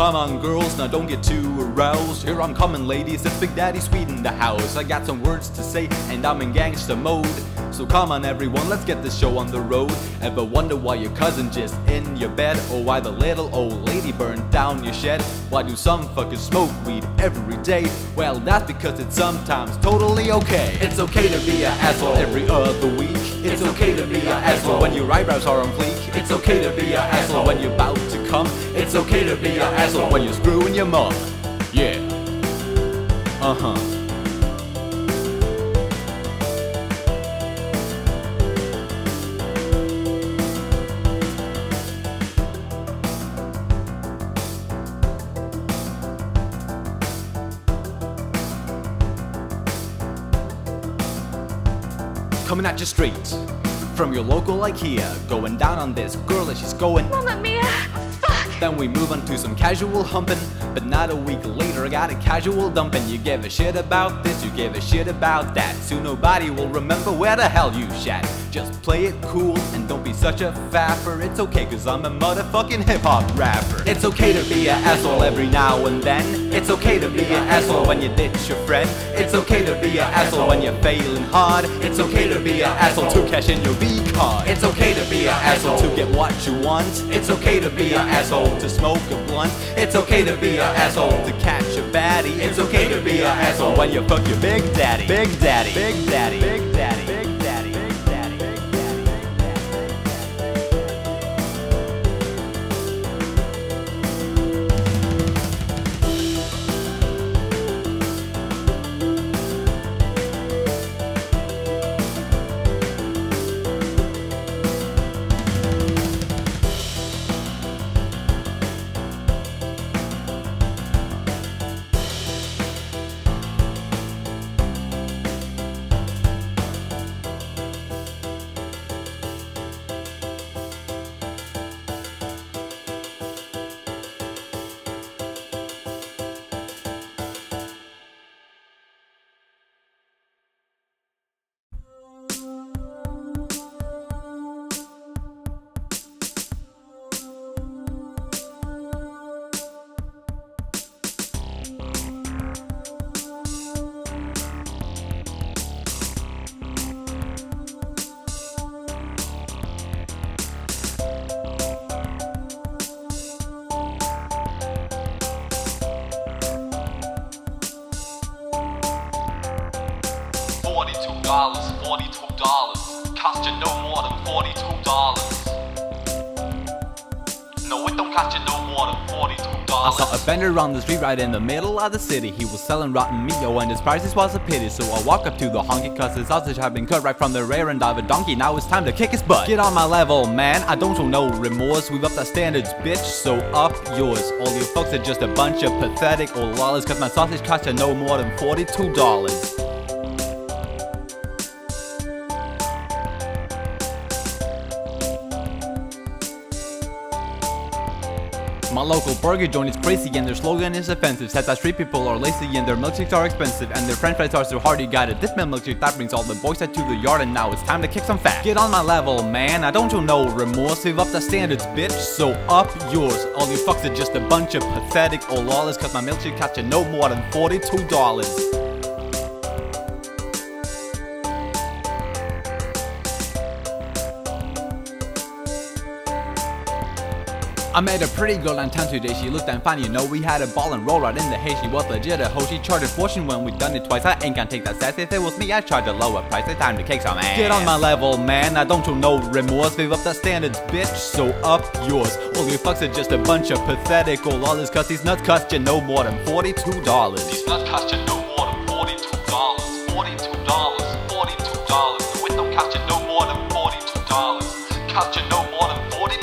Come on girls, now don't get too aroused. Here I'm coming ladies, it's Big Daddy Swede in the house. I got some words to say and I'm in gangsta mode. So come on everyone, let's get this show on the road. Ever wonder why your cousin just in your bed? Or why the little old lady burned down your shed? Why do some fuckers smoke weed every day? Well, that's because it's sometimes totally okay. It's okay to be an asshole every other week. It's okay to be an asshole when your eyebrows are on fleek. It's okay to be an asshole when you're about to come. It's okay to be an asshole when you're screwing your mom. Yeah. Coming at you straight from your local IKEA, going down on this girl as she's going, "Won't let me out." Then we move on to some casual humping, but not a week later I got a casual dumping. You give a shit about this, you give a shit about that. Soon nobody will remember where the hell you shat. Just play it cool and don't be such a faffer. It's okay cause I'm a motherfucking hip hop rapper. It's okay to be an asshole every now and then. It's okay to be an asshole when you ditch your friend. It's okay to be an asshole when you're failing hard. It's okay to be an asshole to cash in your V-card. It's okay to be an asshole to get what you want. It's okay to be an asshole to smoke a blunt. It's okay to be an asshole to catch a baddie. It's okay to be an asshole when you fuck your big daddy. Big daddy, big daddy, big daddy, big daddy. $42, cost you no more than $42. No, it don't cost you no more than $42. I saw a vendor on the street right in the middle of the city. He was selling rotten meat, yo, and his prices was a pity. So I walk up to the honky, cause his sausage had been cut right from the rear end of a donkey. Now it's time to kick his butt. Get on my level, man, I don't show no remorse. We've upped our standards, bitch, so up yours. All you folks are just a bunch of pathetic old lollies, cause my sausage cost you no more than $42. My local burger joint is crazy and their slogan is offensive. Says that street people are lazy and their milkshakes are expensive, and their french fries are so hard you gotta dip my milkshake. That brings all the boys out to the yard, and now it's time to kick some fat. Get on my level, man, I don't show no remorse. Save up the standards, bitch, so up yours. All you fucks are just a bunch of pathetic old lollies, cause my milkshake cost you no more than $42. I met a pretty girl in town today, she looked and fine, you know, we had a ball and roll right in the hay. She was legit a hoe, she charged a fortune when we done it twice. I ain't gonna take that sass, if it was me I'd charge a lower price. It's time to kick some ass. Get on my level, man, I don't show no remorse. Save up the standards, bitch, so up yours. All you fucks are just a bunch of pathetic old lollies, cause these nuts cost you no more than $42. These nuts cost you no more than $42. $42, $42. The window cost you no more than $42. Cost you no more than $42.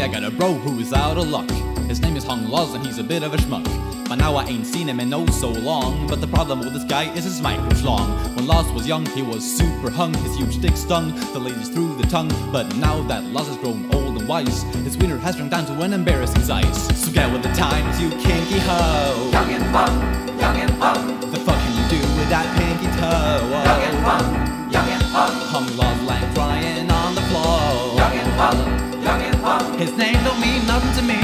I got a bro who is out of luck. His name is Hung Loz and he's a bit of a schmuck. By now I ain't seen him in oh so long, but the problem with this guy is his mic was long. When Loz was young he was super hung, his huge dick stung the ladies through the tongue. But now that Loz has grown old and wise, his wiener has shrunk down to an embarrassing size. So get with the times, you kinky hoe. Young and bum, young and bum. The fuck can you do with that pinky toe? Oh. Young and bum, young and bum. Hung Loz like crying on the floor. Young and bum, young and bum. His name don't mean nothing to me.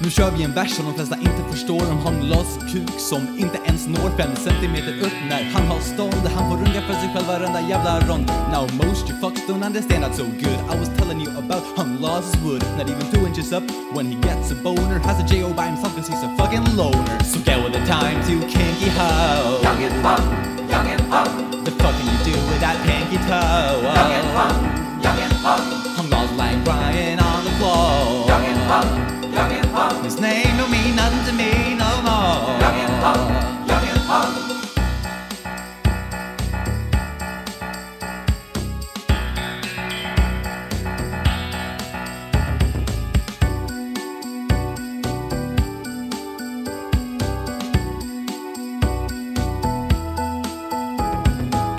Nu kör vi en vers som de flesta inte förstår om Hung Loz kuk som inte ens når 5 centimeter upp när han har stånd. Han får runga för sig själv varenda jävla rond. Now most you fucks don't understand that so good. I was telling you about Hung Loz's wood. Not even 2 inches up when he gets a boner. Has a J.O. by himself cause he's a fucking loner. So get with the times, you kinky hoe. Young and bum, young and bum. The fuck can you do with that pinky toe? Oh. Young and bum, young and bum. Hung Loz like crying on the floor. Young and bum, young and bum. His name don't mean nothing to me no more. Young and bum, young and bum.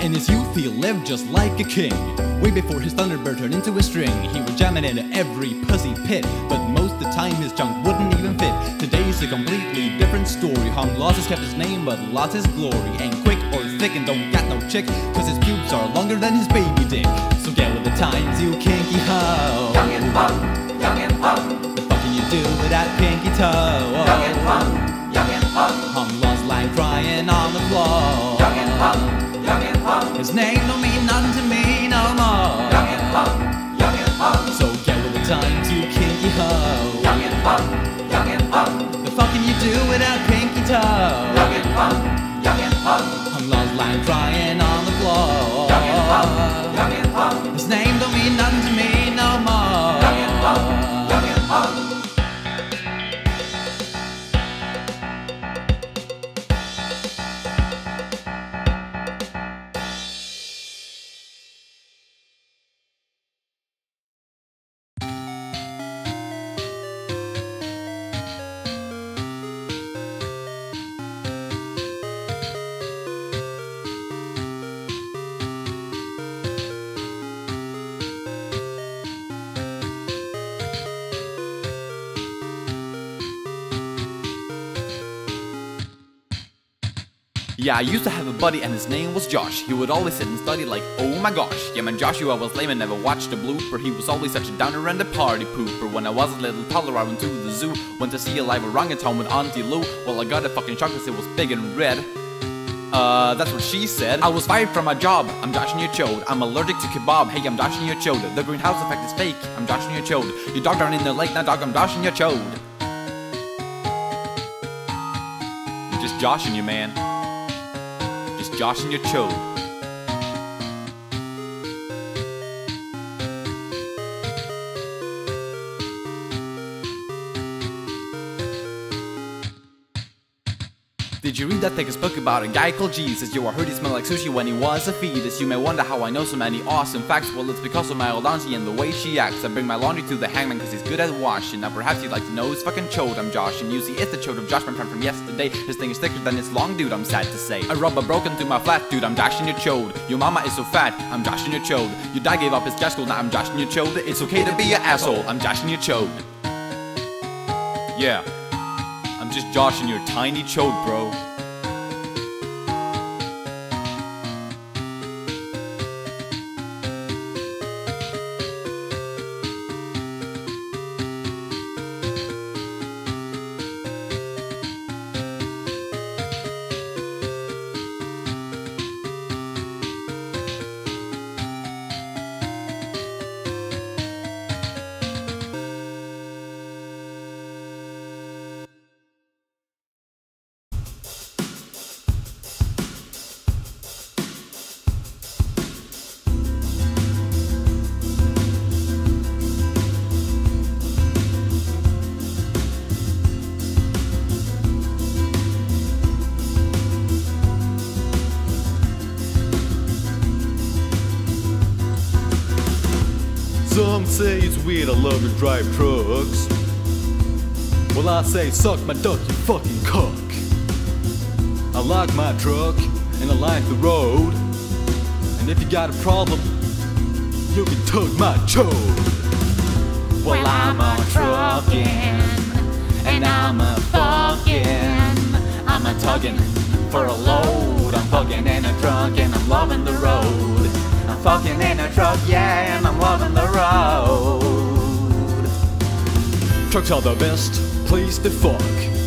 In his youth he lived just like a king. Way before his thunderbird turned into a string, he would jam it into every pussy pit, but most of the time his junk wouldn't even fit. Today's a completely different story. Hung Loz has kept his name, but lost his glory. Ain't quick or thick and don't got no chick, cause his pubes are longer than his baby dick. So get with the times, you kinky hoe. Young and bum, young and bum. The fuck can you do with that pinky toe? Oh. Young and bum, young and bum. Hung Loz like crying on the floor. Young and bum, young and bum. His name don't mean nothing to me. So get with the times, you kinky hoe. Young and bum, young and bum. The fuck can you do without pinky toe? Young and bum, young and bum. Hung Loz like crying on the floor. Young and bum, young and bum. His name don't mean nothing to me no more. Young and bum, young and bum. Yeah, I used to have a buddy and his name was Josh. He would always sit and study like, oh my gosh. Yeah man, Joshua was lame and never watched a blooper. He was always such a downer and a party pooper. When I was a little toddler I went to the zoo. Went to see a live orangutan with Auntie Lou. Well, I got a fucking shock cause it was big and red. That's what she said. I was fired from my job. I'm dodging your chode. I'm allergic to kebab. Hey, I'm dodging your chode. The greenhouse effect is fake. I'm dodging your chode. Your dog down in the lake. Now dog, I'm dodging your chode. You're just joshing you, man. Josh and your chode. Did you read that thickest book about a guy called Jesus? Yo, I heard he smelled like sushi when he was a fetus. You may wonder how I know so many awesome facts. Well, it's because of my old auntie and the way she acts. I bring my laundry to the hangman cause he's good at washing. Now perhaps you'd like to know his fucking chode. I'm Josh and you see it's the chode of Josh, my friend from yesterday. His thing is thicker than his long dude, I'm sad to say. A rubber broke into my flat, dude, I'm Josh in your chode. Your mama is so fat, I'm Josh in your chode. Your dad gave up his gas school, now I'm Josh in your chode. It's okay to be an asshole, I'm Josh in your chode. Yeah. I'm just Josh in your tiny chode, bro. Some say it's weird I love to drive trucks. Well, I say suck my duck, you fucking cuck. I like my truck and I like the road. And if you got a problem, you can tug my chode. Well, I'm a truckin' and I'm a fuckin'. I'm a tuggin' for a load. I'm fuckin' in a truck and I'm loving the road. I'm fucking in a truck, yeah, and I'm loving the road. Trucks are the best place to fuck,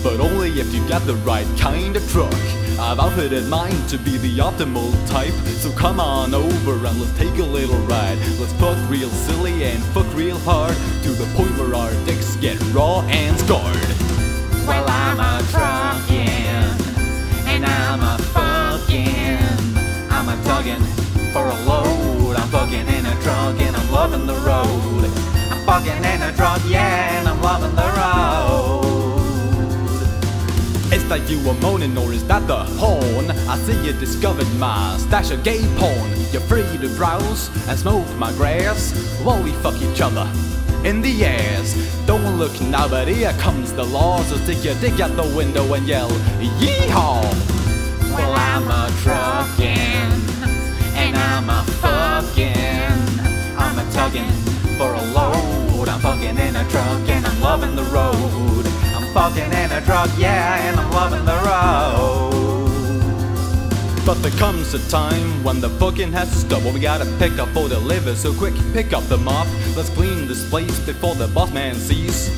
but only if you got the right kind of truck. I've outfitted mine to be the optimal type, so come on over and let's take a little ride. Let's fuck real silly and fuck real hard, to the point where our dicks get raw and scarred. Well, I'm a truckin', and I'm a fuckin'. I'm a tuggin' for a load. I'm fucking in a truck and I'm loving the road. I'm fucking in a truck, yeah, and I'm loving the road. It's that you were moaning, or is that the horn? I see you discovered my stash of gay porn. You're free to browse and smoke my grass while we fuck each other in the ass. Don't look now, but here comes the law, so stick your dick out the window and yell, yee-haw! Well, I'm a truckin', I'm a fucking, I'm a tugging for a load. I'm fucking in a truck and I'm loving the road. I'm fucking in a truck, yeah, and I'm loving the road. But there comes a time when the fucking has to stop. Well, we gotta pick up or deliver, so quick, pick up the mop. Let's clean this place before the boss man sees.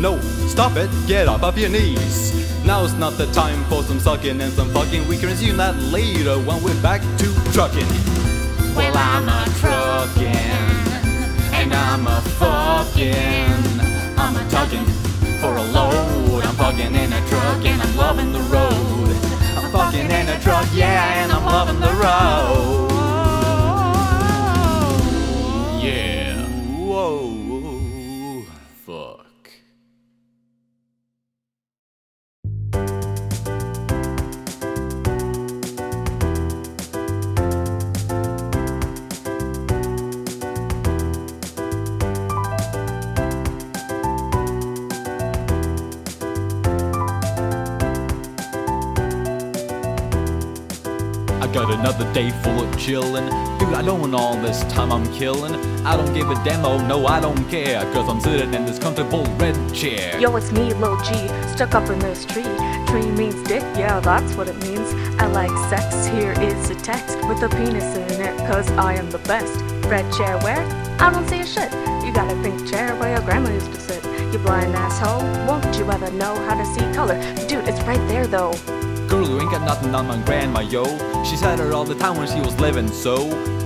No, stop it, get up off your knees. Now's not the time for some sucking and some fucking. We can resume that later when we're back to trucking. Well, I'm a truckin', and I'm a fuckin'. I'm a tuggin' for a load. I'm fucking in a truck and I'm loving the road. I'm fucking in a truck, yeah, and I'm loving the road. Yeah. Whoa. Fuck. Got another day full of chillin'. Dude, I don't want all this time I'm killin'. I don't give a damn, oh no, I don't care, cause I'm sitting in this comfortable red chair. Yo, it's me, Lil G, stuck up in this tree. Tree means dick, yeah, that's what it means. I like sex, here is a text with a penis in it, cause I am the best. Red chair where? I don't see a shit. You got a pink chair where your grandma used to sit. You blind asshole, won't you ever know how to see color? Dude, it's right there though. Girl, you ain't got nothing on my grandma, yo. She said her all the time when she was living, so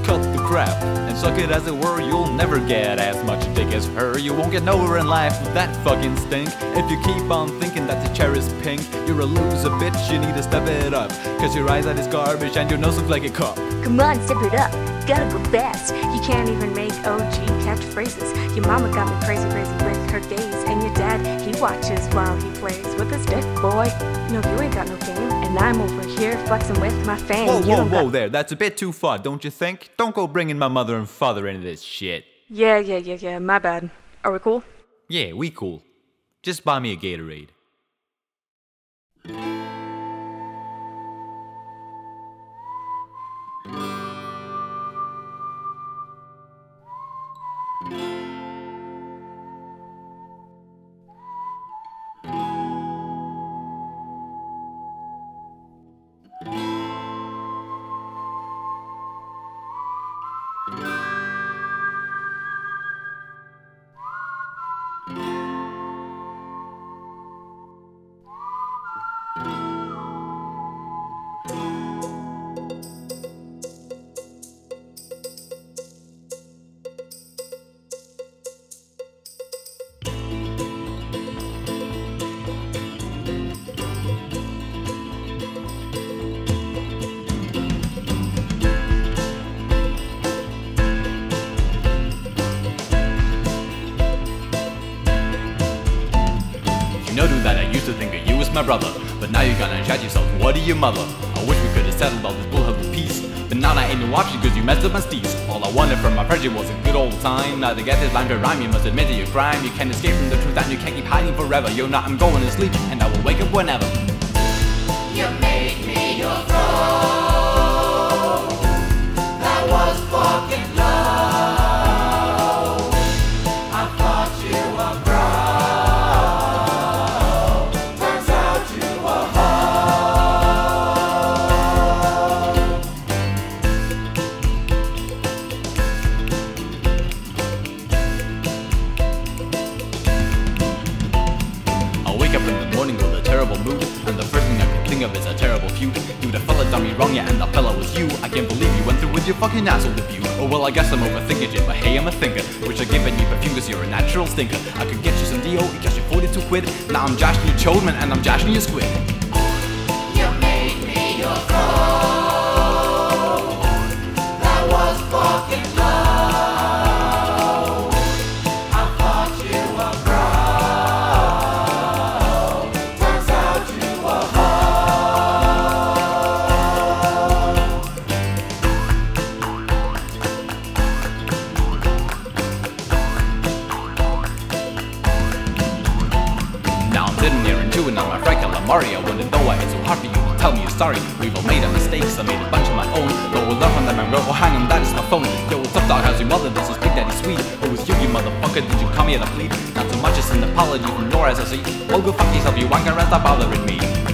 cut the crap and suck it as it were. You'll never get as much dick as her. You won't get nowhere in life with that fucking stink. If you keep on thinking that the chair is pink, you're a loser, bitch, you need to step it up. Cause your eyes are this garbage and your nose looks like a cup. Come on, step it up, gotta go fast. You can't even make OG catchphrases. Your mama got me crazy, crazy with her gaze. And your dad, he watches while he plays with his dick, boy. No, you ain't got no game, and I'm over here flexing with my fame. Whoa, whoa, whoa there, that's a bit too far, don't you think? Don't go bringing my mother and father into this shit. Yeah, my bad. Are we cool? Yeah, we cool. Just buy me a Gatorade. Brother, but now you're gonna shout yourself, what are you mother? I wish we could have settled all this bullshit. peace. But now I ain't watching cause you messed up my steez. All I wanted from my friendship was a good old time. Now to get this line to rhyme, you must admit to your crime. You can't escape from the truth and you can't keep hiding forever. Yo, now I'm going to sleep and I will wake up whenever. You made me your throne. That was fucking low. I thought you were broke. Turns out you were whole. I wake up in the morning with a terrible mood, and the first thing I think of is a terrible feud. Dude, a fella done me wrong, yeah, and that fella was you. I can't believe you went through with your fucking asshole abuse. Oh well, I guess I'm overthinking it, but hey, I'm a thinker. Wish I'd given you perfume cause you're a natural stinker. I could get you some D.O., it cost you 42 quid. Now I'm jashing your Chodman and I'm jashing your squid. You made me your goal. That was fucking low. I thought you were broke. Turns out you were Now I'm sitting here in two and I'm a regular Mario. When the door is so hard for you to tell me you're sorry. We've all made our mistakes, I made a bunch of my own. But we'll learn from them and roll, oh hang on, that is my phone. Yo, what's up dog, how's your mother? This is Big Daddy Swede. Oh, it's you motherfucker, did you come here to plead? Not so much as an apology from Nora as I see. Well, go fuck yourself, you ain't gonna stop bothering me.